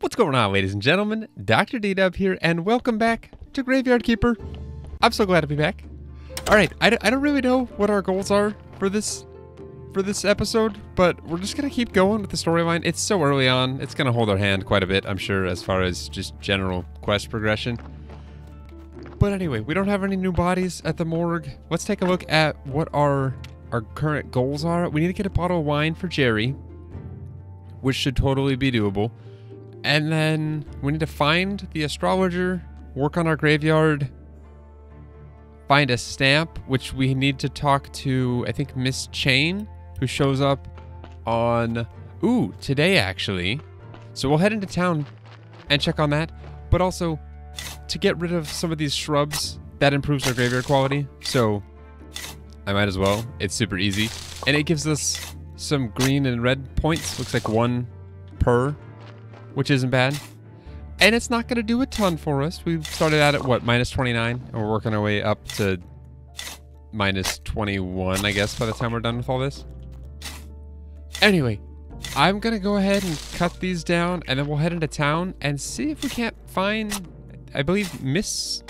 What's going on, ladies and gentlemen? Dr. D Dub here, and welcome back to Graveyard Keeper. I'm so glad to be back. All right, I don't really know what our goals are for this episode, but we're just gonna keep going with the storyline. It's so early on; it's gonna hold our hand quite a bit, I'm sure, as far as just general quest progression. But anyway, we don't have any new bodies at the morgue. Let's take a look at what our current goals are. We need to get a bottle of wine for Jerry, which should totally be doable. And then we need to find the astrologer, work on our graveyard, find a stamp, which we need to talk to, I think, Miss Chain, who shows up on, ooh, today actually. So we'll head into town and check on that, but also to get rid of some of these shrubs, that improves our graveyard quality. So I might as well, it's super easy. And it gives us some green and red points, looks like one per, which isn't bad. And it's not going to do a ton for us. We've started out at, what, minus 29? And we're working our way up to minus 21, I guess, by the time we're done with all this. Anyway, I'm going to go ahead and cut these down, and then we'll head into town and see if we can't find, I believe, Miss...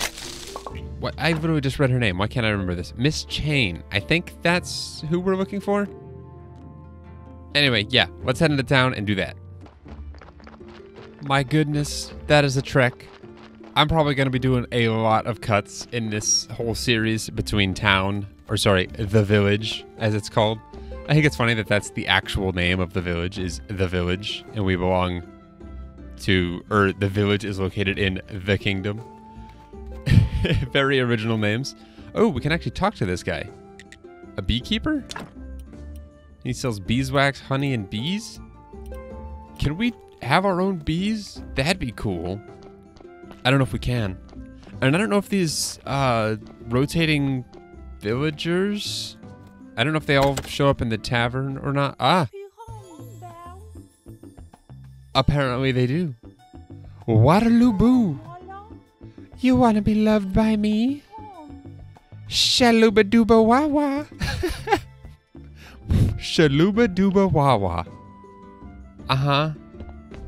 What? I literally just read her name. Why can't I remember this? Miss Chain. I think that's who we're looking for. Anyway, yeah, let's head into town and do that. My goodness, that is a trek. I'm probably going to be doing a lot of cuts in this whole series between town, or sorry, the village, as it's called. I think it's funny that that's the actual name of the village, is the village, and we belong to, or the village is located in the kingdom. Very original names. Oh, we can actually talk to this guy. A beekeeper? He sells beeswax, honey, and bees? Can we have our own bees? That'd be cool. I don't know if we can. And I don't know if these rotating villagers, I don't know if they all show up in the tavern or not. Ah! Apparently they do. Waterloo Boo! You wanna be loved by me? Shaluba Duba Wawa! Shaluba Duba Wawa. Uh-huh.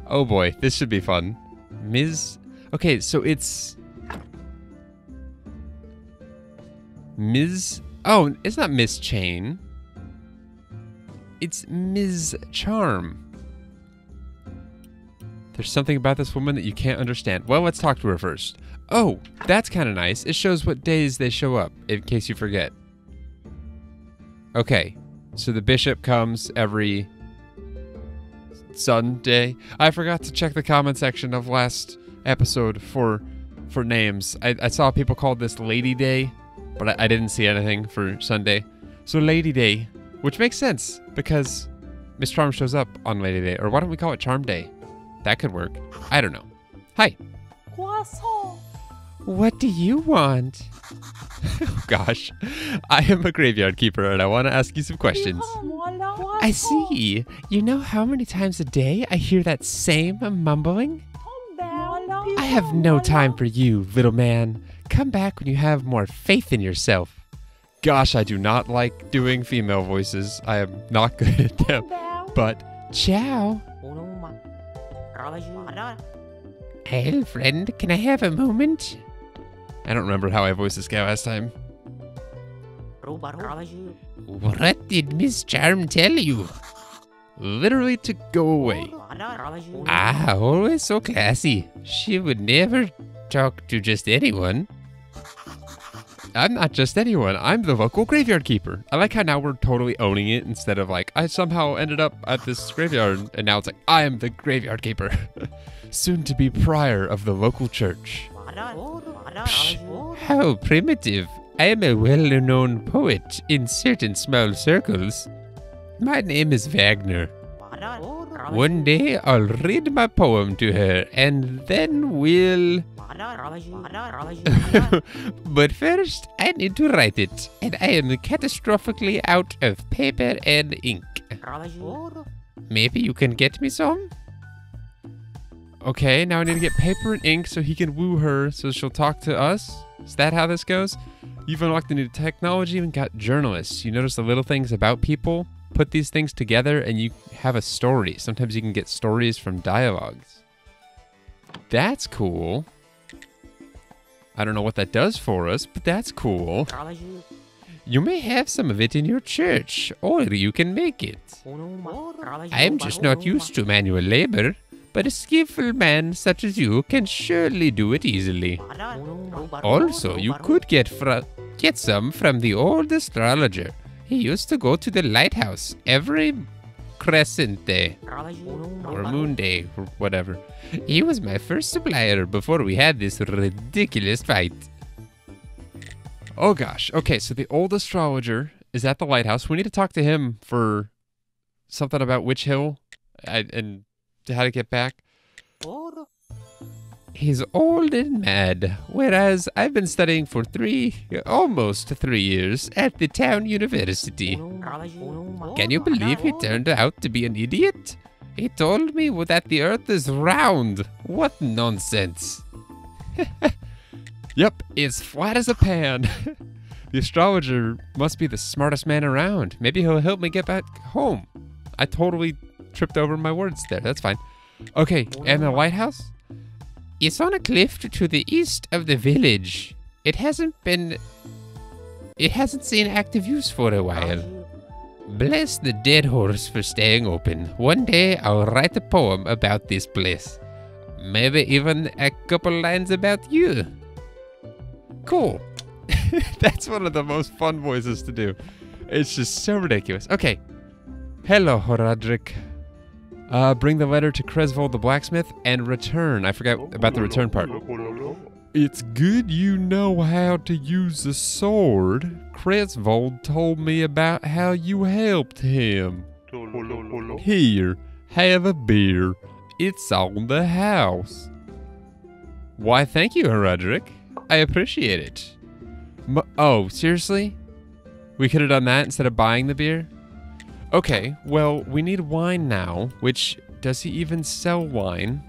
Oh boy, this should be fun. Ms. Okay, so it's Ms. Oh, it's not Miss Chain. It's Ms. Charm. There's something about this woman that you can't understand. Well, let's talk to her first. Oh, that's kind of nice. It shows what days they show up, in case you forget. Okay, so the bishop comes every Sunday. I forgot to check the comment section of last episode for names. I saw people called this Lady Day, but I didn't see anything for Sunday. So Lady Day, which makes sense because Miss Charm shows up on Lady Day, or why don't we call it Charm Day? That could work. I don't know. Hi. Quasso. What do you want? Oh gosh, I am a graveyard keeper and I want to ask you some questions. I see. You know how many times a day I hear that same mumbling? I have no time for you, little man. Come back when you have more faith in yourself. Gosh, I do not like doing female voices. I am not good at them. But ciao. Hey, friend, can I have a moment? I don't remember how I voiced this guy last time. What did Miss Charm tell you? Literally to go away. Ah, always so classy. She would never talk to just anyone. I'm not just anyone. I'm the local graveyard keeper. I like how now we're totally owning it instead of like, I somehow ended up at this graveyard and now it's like, I am the graveyard keeper. Soon to be prior of the local church. Psh, how primitive. I am a well-known poet in certain small circles. My name is Wagner. One day I'll read my poem to her and then we'll... But first I need to write it and I am catastrophically out of paper and ink. Maybe you can get me some? Okay, now I need to get paper and ink so he can woo her so she'll talk to us. Is that how this goes? You've unlocked the new technology and got journalists. You notice the little things about people. Put these things together and you have a story. Sometimes you can get stories from dialogues. That's cool. I don't know what that does for us, but that's cool. You may have some of it in your church, or you can make it. I am just not used to manual labor, but a skillful man such as you can surely do it easily. Also, you could get some from the old astrologer. He used to go to the lighthouse every Crescent Day, or Moon Day, or whatever. He was my first supplier before we had this ridiculous fight. Oh gosh, okay, so the old astrologer is at the lighthouse. We need to talk to him for something about Witch Hill and how to get back. He's old and mad, whereas I've been studying for almost three years at the town university. Can you believe he turned out to be an idiot? He told me that the earth is round. What nonsense. Yep, it's flat as a pan. The astrologer must be the smartest man around. Maybe he'll help me get back home. I totally tripped over my words there. That's fine. Okay, and the lighthouse? It's on a cliff to the east of the village. It hasn't seen active use for a while. Bless the dead horse for staying open. One day I'll write a poem about this place. Maybe even a couple lines about you. Cool. That's one of the most fun voices to do. It's just so ridiculous. Okay. Hello, Horadric. Bring the letter to Krezvold the blacksmith and return. I forgot about the return part. It's good you know how to use a sword. Krezvold told me about how you helped him. Here, have a beer. It's on the house. Why, thank you, Roderick. I appreciate it. Oh, seriously? We could have done that instead of buying the beer? Okay, well, we need wine now, which, does he even sell wine?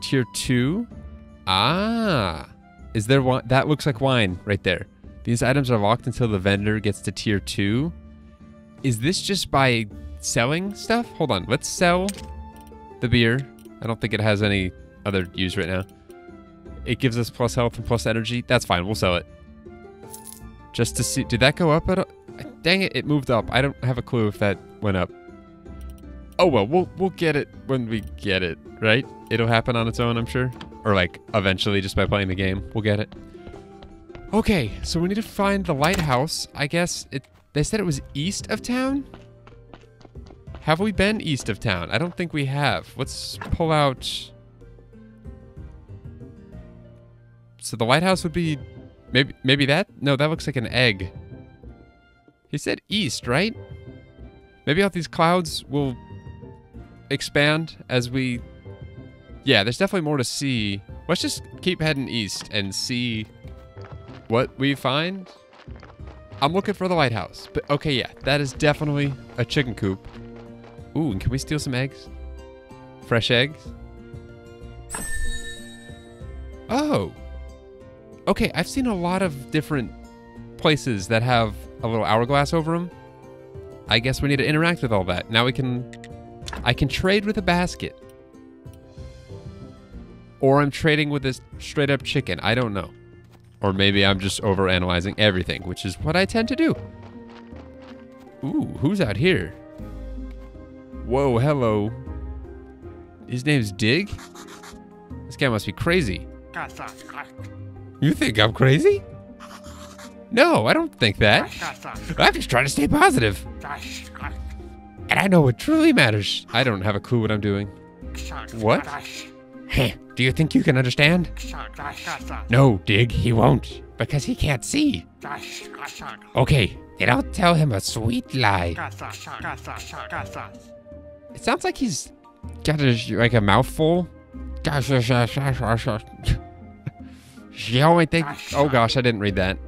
Tier 2? Ah! Is there wine? That looks like wine right there. These items are locked until the vendor gets to tier 2. Is this just by selling stuff? Hold on, let's sell the beer. I don't think it has any other use right now. It gives us plus health and plus energy. That's fine, we'll sell it. Just to see, did that go up at all? Dang it, it moved up. I don't have a clue if that went up. Oh well, we'll get it when we get it, right? It'll happen on its own, I'm sure. Or like, eventually, just by playing the game, we'll get it. Okay, so we need to find the lighthouse. I guess they said it was east of town? Have we been east of town? I don't think we have. Let's pull out... So the lighthouse would be... Maybe that? No, that looks like an egg. He said east, right? Maybe all these clouds will expand as we... Yeah, there's definitely more to see. Let's just keep heading east and see what we find. I'm looking for the lighthouse. But okay, yeah, that is definitely a chicken coop. Ooh, and can we steal some eggs? Fresh eggs? Oh. Okay, I've seen a lot of different places that have a little hourglass over them. I guess we need to interact with all that. Now I can trade with a basket. Or I'm trading with this straight up chicken. I don't know. Or maybe I'm just overanalyzing everything, which is what I tend to do. Ooh, who's out here? Whoa, hello. His name's Dig? This guy must be crazy. You think I'm crazy? No, I don't think that. I'm just trying to stay positive. And I know what truly matters. I don't have a clue what I'm doing. What? Heh, do you think you can understand? No, Dig, he won't. Because he can't see. Okay, then I'll tell him a sweet lie. It sounds like he's got like a mouthful. The only thing... Oh gosh, I didn't read that.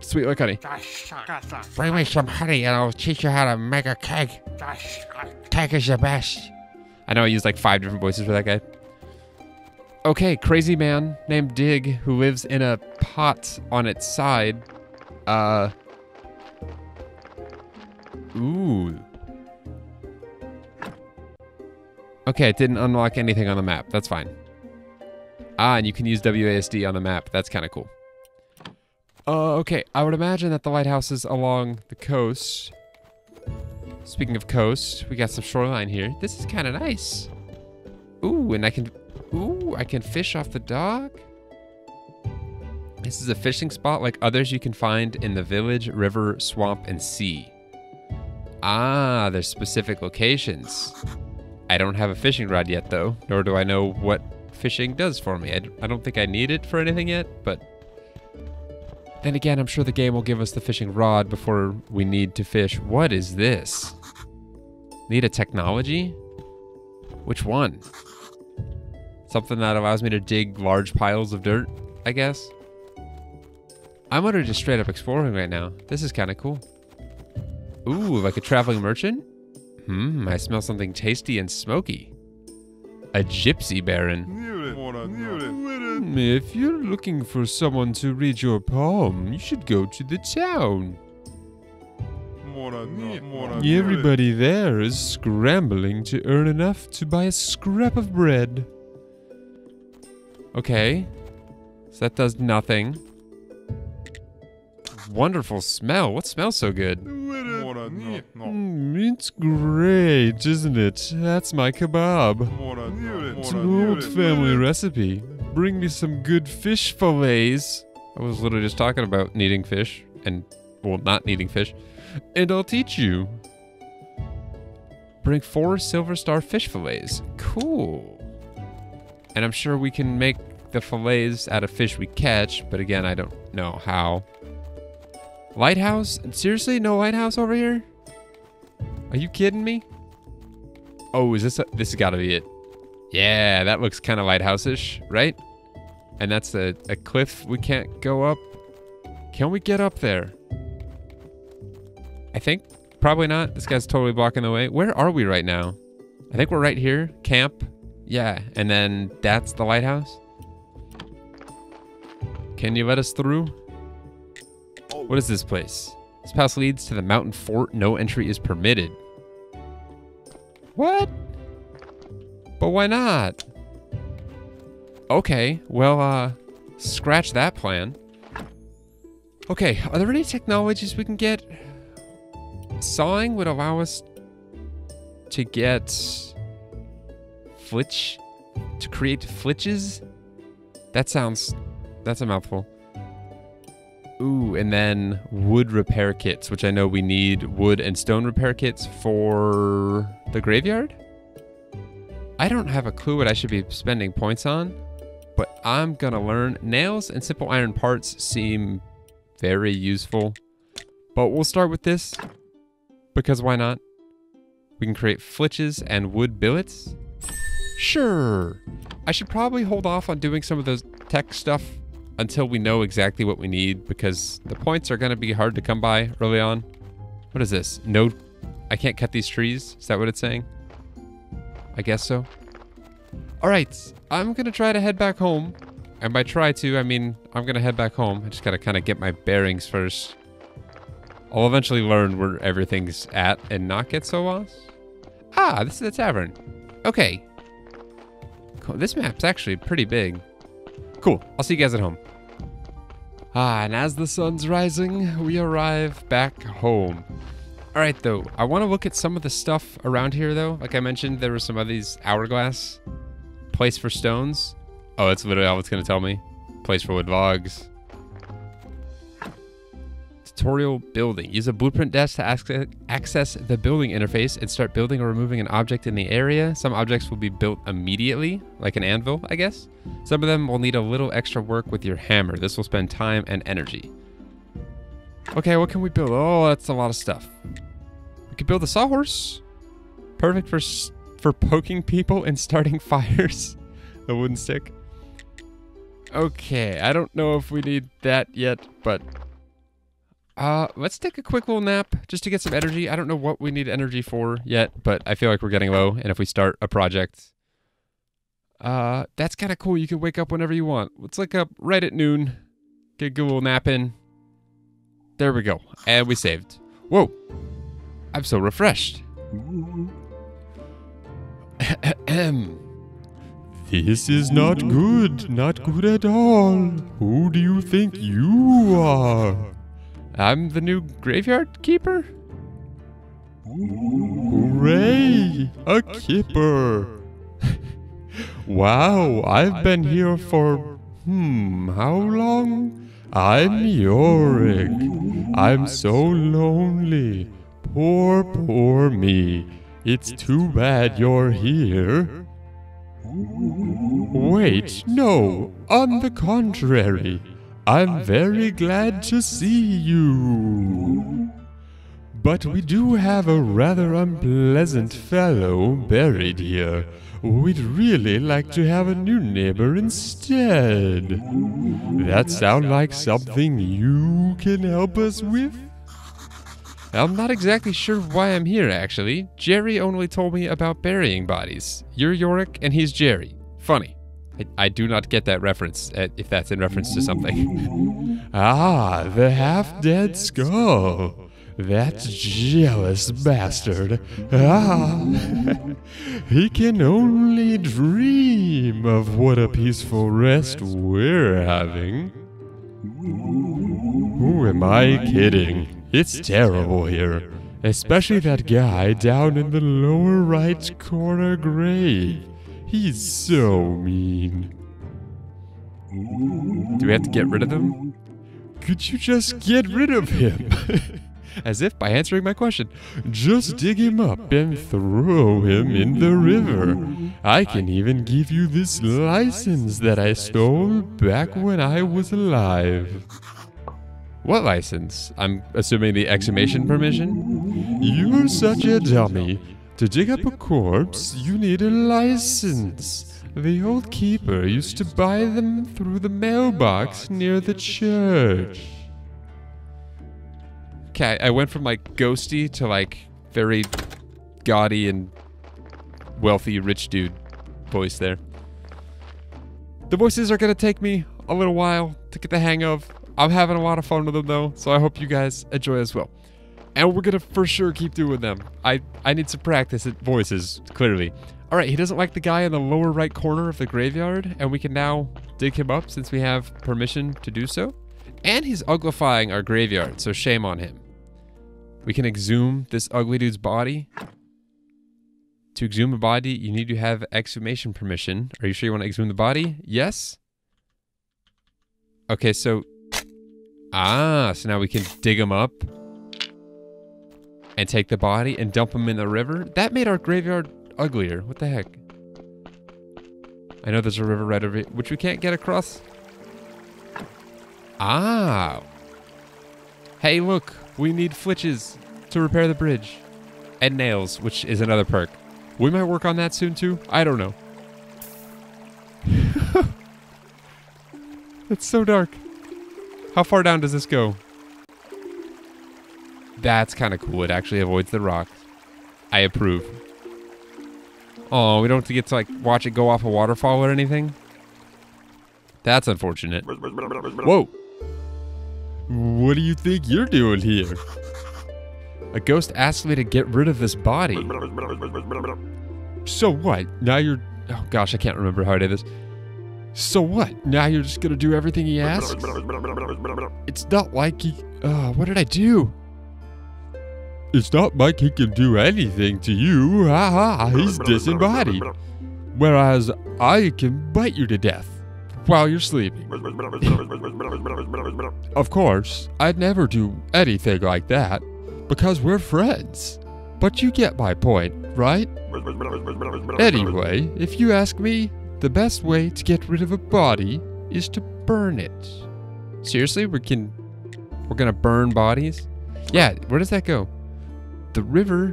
Sweet like honey. Bring me some honey and I'll teach you how to make a cake. Cake is the best. I know I used like 5 different voices for that guy. Okay, crazy man named Dig who lives in a pot on its side. Ooh. Okay, it didn't unlock anything on the map. That's fine. Ah, and you can use WASD on the map. That's kind of cool. Okay, I would imagine that the lighthouses along the coast. Speaking of coast, we got some shoreline here. This is kind of nice. Ooh, and I can fish off the dock. This is a fishing spot like others you can find in the village, river, swamp, and sea. Ah, there's specific locations. I don't have a fishing rod yet, though, nor do I know what fishing does for me. I don't think I need it for anything yet, but then again, I'm sure the game will give us the fishing rod before we need to fish. What is this? Need a technology? Which one? Something that allows me to dig large piles of dirt, I guess. I'm gonna just straight up exploring right now. This is kind of cool. Ooh, like a traveling merchant? Hmm, I smell something tasty and smoky. A gypsy baron. If you're looking for someone to read your poem, you should go to the town. Everybody there is scrambling to earn enough to buy a scrap of bread. Okay, so that does nothing. Wonderful smell. What smells so good? It's great, isn't it? That's my kebab. It's an old family recipe. Bring me some good fish fillets. I was literally just talking about needing fish and, well, not needing fish. And I'll teach you. Bring 4 silver star fish fillets. Cool. And I'm sure we can make the fillets out of fish we catch, but again, I don't know how. Lighthouse? Seriously, no lighthouse over here? Are you kidding me? Oh, is this? This has got to be it. Yeah, that looks kind of lighthouse-ish, right? And that's a cliff we can't go up. Can we get up there? I think probably not. This guy's totally blocking the way. Where are we right now? I think we're right here. Camp. Yeah, and then that's the lighthouse. Can you let us through? What is this place? This path leads to the mountain fort. No entry is permitted. What? But why not? Okay, well, scratch that plan. Okay, are there any technologies we can get? Sawing would allow us to get flitch, to create flitches? That's a mouthful. Ooh, and then wood repair kits, which I know we need wood and stone repair kits for the graveyard? I don't have a clue what I should be spending points on, but I'm gonna learn. Nails and simple iron parts seem very useful, but we'll start with this because why not? We can create flitches and wood billets. Sure. I should probably hold off on doing some of those tech stuff until we know exactly what we need, because the points are gonna be hard to come by early on. What is this? No, I can't cut these trees? Is that what it's saying? I guess so. All right, I'm gonna try to head back home. And by try to, I mean, I'm gonna head back home. I just gotta kinda get my bearings first. I'll eventually learn where everything's at and not get so lost. Ah, this is the tavern. Okay. Cool. This map's actually pretty big. Cool, I'll see you guys at home. Ah, and as the sun's rising, we arrive back home. All right, though, I want to look at some of the stuff around here, though. Like I mentioned, there were some of these hourglass. Place for stones. Oh, that's literally all it's going to tell me. Place for wood logs. Tutorial building. Use a blueprint desk to access the building interface and start building or removing an object in the area. Some objects will be built immediately, like an anvil, I guess. Some of them will need a little extra work with your hammer. This will spend time and energy. Okay, what can we build? Oh, that's a lot of stuff. We could build a sawhorse. Perfect for poking people and starting fires. The wooden stick. Okay, I don't know if we need that yet, but... let's take a quick little nap just to get some energy. I don't know what we need energy for yet, but I feel like we're getting low. And if we start a project, that's kind of cool. You can wake up whenever you want. Let's wake up right at noon, get a good little nap in. There we go. And we saved. Whoa, I'm so refreshed. This is not good. Not good at all. Who do you think you are? I'm the new Graveyard Keeper. Hooray! A keeper! Wow, I've been here for... how long? I'm Yorick. I'm so lonely. Poor, poor me. It's too bad you're here. Wait, no. On the contrary, I'm very glad to see you. But we do have a rather unpleasant fellow buried here. We'd really like to have a new neighbor instead. That sound like something you can help us with? I'm not exactly sure why I'm here, actually. Jerry only told me about burying bodies. You're Yorick and he's Jerry. Funny. I do not get that reference, if that's in reference to something. Ah, the half-dead skull. That jealous bastard. Ah! He can only dream of what a peaceful rest we're having. Who am I kidding? It's terrible here. Especially that guy down in the lower right corner grave. He's so mean. Do we have to get rid of him? Could you just get rid of him? As if by answering my question. Just dig him up and throw him in the river. I can even give you this license that I stole back when I was alive. What license? I'm assuming the exhumation permission? You're such a dummy. To dig up a corpse, you need a license. The old keeper used to buy them through the mailbox near the church. Okay, I went from like ghosty to like very gaudy and wealthy rich dude voice there. The voices are gonna take me a little while to get the hang of. I'm having a lot of fun with them though, so I hope you guys enjoy as well. And we're gonna for sure keep doing them. I need some practice at voices, clearly. All right, he doesn't like the guy in the lower right corner of the graveyard, and we can now dig him up since we have permission to do so. And he's uglifying our graveyard, so shame on him. We can exhume this ugly dude's body. To exhume a body, you need to have exhumation permission. Are you sure you want to exhume the body? Yes? Okay, so... Ah, so now we can dig him up. And take the body and dump him in the river. That made our graveyard uglier. What the heck? I know there's a river right over here, which we can't get across. Ah. Hey, look. We need flitches to repair the bridge. And nails, which is another perk. We might work on that soon, too. I don't know. It's so dark. How far down does this go? That's kind of cool. It actually avoids the rocks. I approve. Oh, we don't have to get to, like, watch it go off a waterfall or anything? That's unfortunate. Whoa. What do you think you're doing here? A ghost asked me to get rid of this body. So what? Now you're... Oh, gosh, I can't remember how I did this. So what? Now you're just going to do everything he asks? It's not like he... what did I do? It's not like he can do anything to you. Ha ha, he's disembodied. Whereas I can bite you to death while you're sleeping. Of course, I'd never do anything like that because we're friends. But you get my point, right? Anyway, if you ask me, the best way to get rid of a body is to burn it. Seriously, we're gonna burn bodies? Yeah, where does that go? The river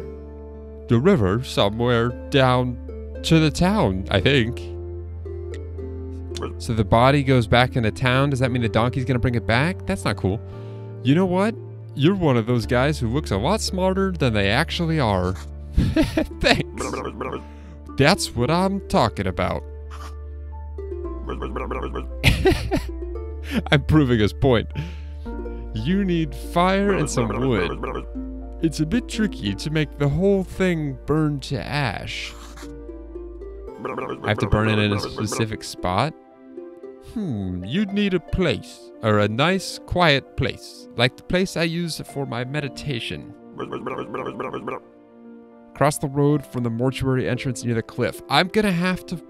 somewhere down to the town, I think. So the body goes back into town. Does that mean the donkey's gonna bring it back? That's not cool. You know what? You're one of those guys who looks a lot smarter than they actually are. Thanks. That's what I'm talking about. I'm proving his point. You need fire and some wood. It's a bit tricky to make the whole thing burn to ash. I have to burn it in a specific spot? You'd need a place, or a nice, quiet place, like the place I use for my meditation. Across the road from the mortuary entrance near the cliff. I'm gonna have to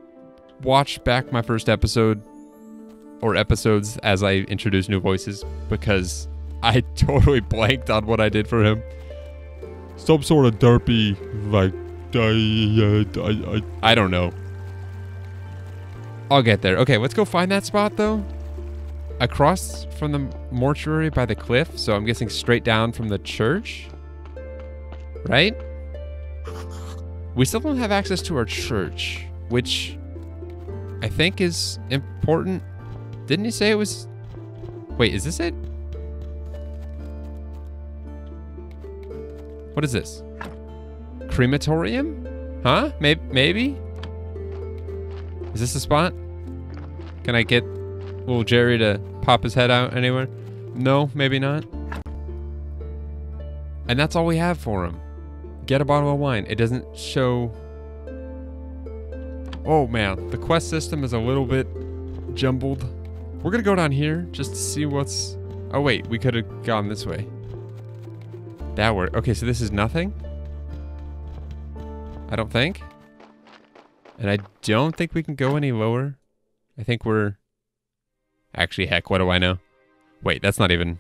watch back my first episode, or episodes as I introduce new voices, because I totally blanked on what I did for him. Some sort of derpy, like, I don't know. I'll get there. Okay, let's go find that spot, though. Across from the mortuary by the cliff, so I'm guessing straight down from the church, right? We still don't have access to our church, which I think is important. Didn't he say it was... Wait, is this it? What is this? Crematorium? Huh? Maybe? Is this the spot? Can I get little Jerry to pop his head out anywhere? No, maybe not. And that's all we have for him. Get a bottle of wine. It doesn't show... Oh man, the quest system is a little bit jumbled. We're gonna go down here just to see what's... Oh wait, we could have gone this way. That worked. Okay, so this is nothing? I don't think. And I don't think we can go any lower. I think we're... Actually, heck, what do I know? Wait, that's not even...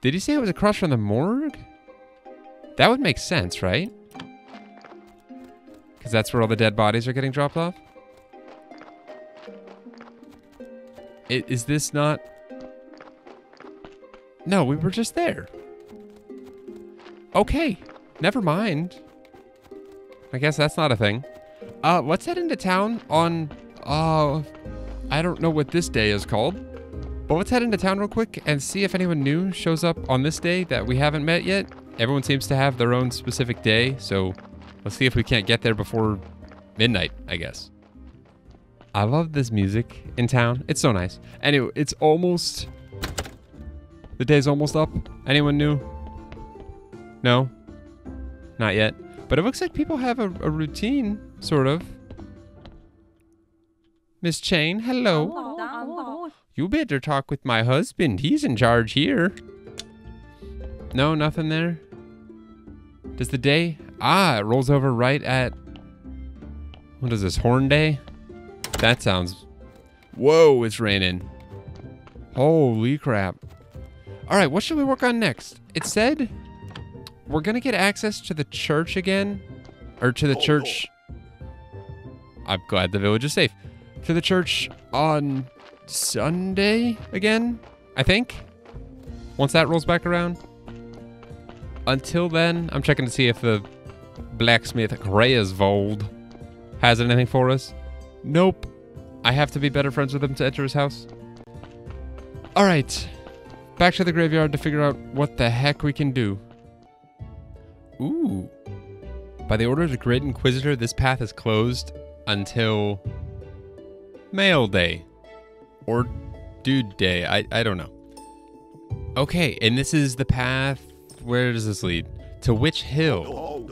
Did he say it was across from the morgue? That would make sense, right? Because that's where all the dead bodies are getting dropped off. Is this not... No, we were just there. Okay, never mind. I guess that's not a thing. Let's head into town on... I don't know what this day is called. But let's head into town real quick and see if anyone new shows up on this day that we haven't met yet. Everyone seems to have their own specific day, so let's see if we can't get there before midnight, I guess. I love this music in town. It's so nice. Anyway, it's almost... The day's almost up. Anyone new? No? Not yet. But it looks like people have a routine, sort of. Miss Chain, hello. Hello. You better talk with my husband. He's in charge here. No, nothing there. Does the day... Ah, it rolls over right at... What is this, Horn Day? That sounds... Whoa, it's raining. Holy crap. All right, what should we work on next? It said we're going to get access to the church again. Or to the church... I'm glad the village is safe. To the church on... Sunday again, I think, once that rolls back around. Until then, I'm checking to see if the blacksmith Krezvold has anything for us. Nope. I have to be better friends with him to enter his house. All right, back to the graveyard to figure out what the heck we can do. Ooh. By the order of the Great Inquisitor, this path is closed until Mail Day. Or Dude Day. I don't know. Okay, and this is the path. Where does this lead? To Witch Hill.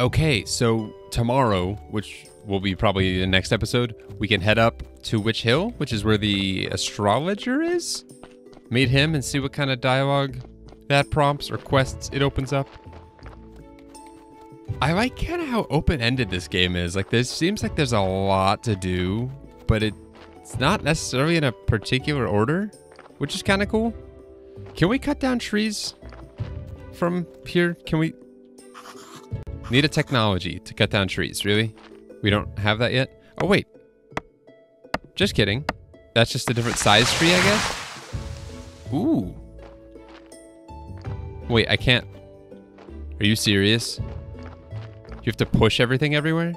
Okay, so tomorrow, which will be probably the next episode, we can head up to Witch Hill, which is where the astrologer is. Meet him and see what kind of dialogue that prompts or quests it opens up. I like kind of how open-ended this game is. Like, there seems like there's a lot to do, but it's not necessarily in a particular order, which is kind of cool. Can we cut down trees from here? Can we... Need a technology to cut down trees, really? We don't have that yet? Oh, wait. Just kidding. That's just a different size tree, I guess? Ooh. Wait, I can't... Are you serious? You have to push everything everywhere?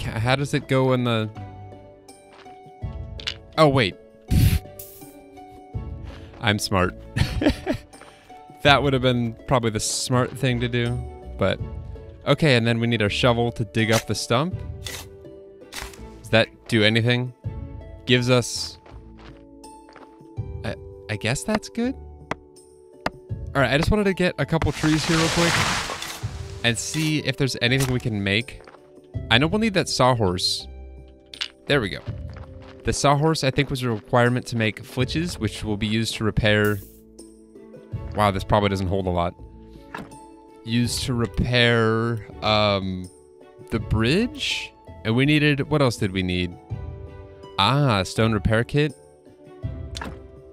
How does it go in the... Oh, wait. I'm smart. That would have been probably the smart thing to do, but... Okay, and then we need our shovel to dig up the stump. Does that do anything? Gives us... I guess that's good? Alright, I just wanted to get a couple trees here real quick. and see if there's anything we can make. I know we'll need that sawhorse. There we go. The sawhorse, I think, was a requirement to make flitches, which will be used to repair... Wow, this probably doesn't hold a lot. Used to repair the bridge. And we needed... What else did we need? Ah, stone repair kit.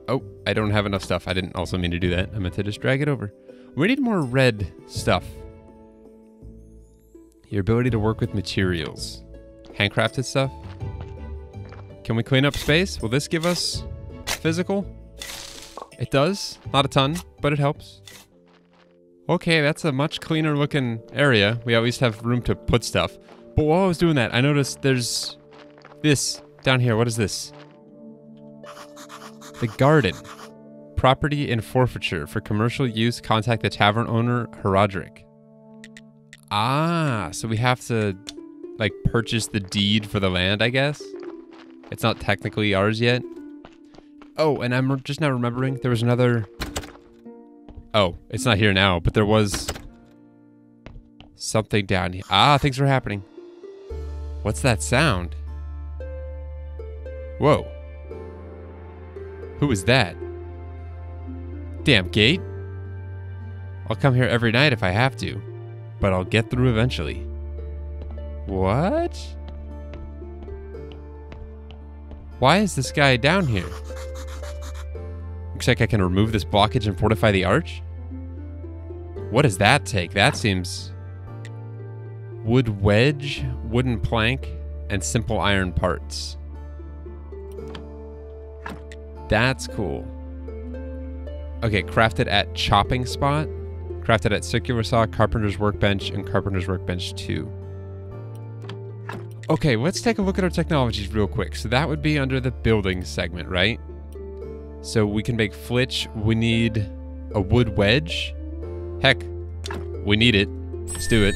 Oh, I don't have enough stuff. I didn't also mean to do that. I meant to just drag it over. We need more red stuff. Your ability to work with materials. Handcrafted stuff. Can we clean up space? Will this give us physical? It does. Not a ton, but it helps. Okay, that's a much cleaner looking area. We always have room to put stuff. But while I was doing that, I noticed there's this down here. What is this? The garden. Property in forfeiture. For commercial use, contact the tavern owner, Horadric. Ah, so we have to, like, purchase the deed for the land, I guess? It's not technically ours yet. Oh, and I'm just now remembering there was another... Oh, it's not here now, but there was something down here. Ah, things are happening. What's that sound? Whoa. Who is that? Damn gate. I'll come here every night if I have to, but I'll get through eventually. What? Why is this guy down here? Looks like I can remove this blockage and fortify the arch. What does that take? That seems... Wood wedge, wooden plank, and simple iron parts. That's cool. Okay, crafted at chopping spot. Crafted at circular saw, carpenter's workbench, and carpenter's workbench 2. Okay, let's take a look at our technologies real quick. So that would be under the building segment, right? So we can make flitch. We need a wood wedge. Heck, we need it. Let's do it.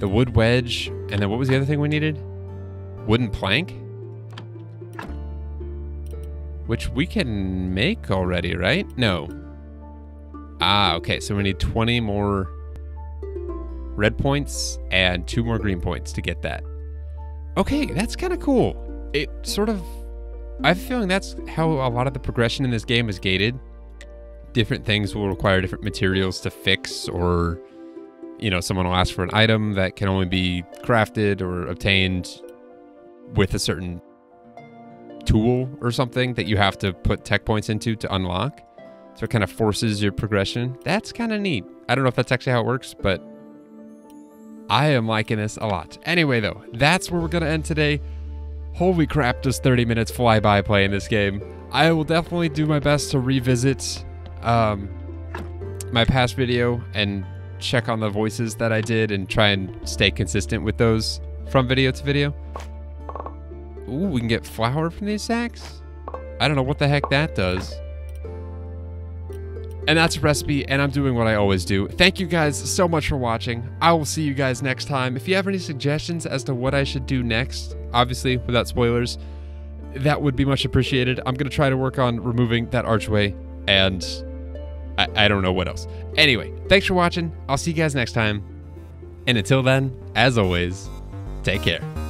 The wood wedge. And then what was the other thing we needed? Wooden plank? Which we can make already, right? No. Ah, okay. So we need 20 more red points and 2 more green points to get that. Okay, that's kind of cool. It sort of... I have a feeling that's how a lot of the progression in this game is gated. Different things will require different materials to fix, or, you know, someone will ask for an item that can only be crafted or obtained with a certain tool or something that you have to put tech points into to unlock. So it kind of forces your progression. That's kind of neat. I don't know if that's actually how it works, but I am liking this a lot. Anyway, though, that's where we're going to end today. Holy crap, does 30 minutes fly by playing this game. I will definitely do my best to revisit my past video and check on the voices that I did and try and stay consistent with those from video to video. Ooh, we can get flour from these sacks? I don't know what the heck that does. And that's a recipe, and I'm doing what I always do. Thank you guys so much for watching. I will see you guys next time. If you have any suggestions as to what I should do next, obviously without spoilers, that would be much appreciated. I'm going to try to work on removing that archway, and I don't know what else. Anyway, thanks for watching. I'll see you guys next time. And until then, as always, take care.